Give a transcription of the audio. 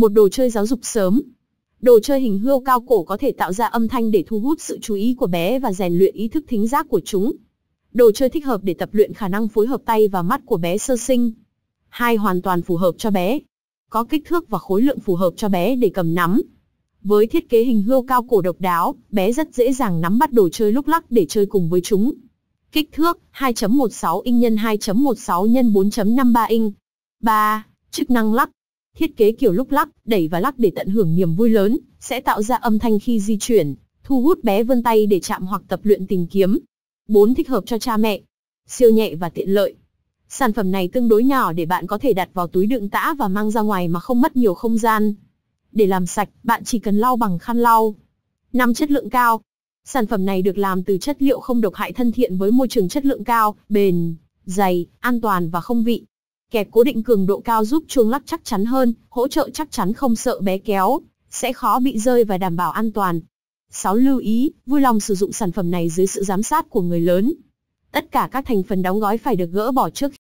một đồ chơi giáo dục sớm. Đồ chơi hình hươu cao cổ có thể tạo ra âm thanh để thu hút sự chú ý của bé và rèn luyện ý thức thính giác của chúng. Đồ chơi thích hợp để tập luyện khả năng phối hợp tay và mắt của bé sơ sinh. 2. Hoàn toàn phù hợp cho bé. Có kích thước và khối lượng phù hợp cho bé để cầm nắm. Với thiết kế hình hươu cao cổ độc đáo, bé rất dễ dàng nắm bắt đồ chơi lúc lắc để chơi cùng với chúng. Kích thước 2.16 inch x 2.16 x 4.53 inch. 3. Chức năng lắc. Thiết kế kiểu lúc lắc, đẩy và lắc để tận hưởng niềm vui lớn, sẽ tạo ra âm thanh khi di chuyển, thu hút bé vươn tay để chạm hoặc tập luyện tìm kiếm. 4. Thích hợp cho cha mẹ. Siêu nhẹ và tiện lợi. Sản phẩm này tương đối nhỏ để bạn có thể đặt vào túi đựng tã và mang ra ngoài mà không mất nhiều không gian. Để làm sạch, bạn chỉ cần lau bằng khăn lau. 5. Chất lượng cao. Sản phẩm này được làm từ chất liệu không độc hại, thân thiện với môi trường, chất lượng cao, bền, dày, an toàn và không vị. Kẹp cố định cường độ cao giúp chuông lắc chắc chắn hơn, hỗ trợ chắc chắn không sợ bé kéo, sẽ khó bị rơi và đảm bảo an toàn. 6. Lưu ý, vui lòng sử dụng sản phẩm này dưới sự giám sát của người lớn. Tất cả các thành phần đóng gói phải được gỡ bỏ trước